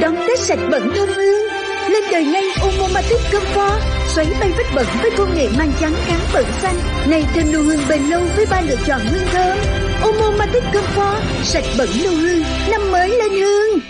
Đón Tết sạch bẩn thơm hương. Lên đời ngay Omo Matic Comfort, xoáy bay vết bẩn với công nghệ mang trắng kháng bẩn xanh. Này trên nụ hương bền lâu với 3 lựa chọn hương thơm. Omo Matic Comfort, sạch bẩn nụ hương, năm mới lên hương.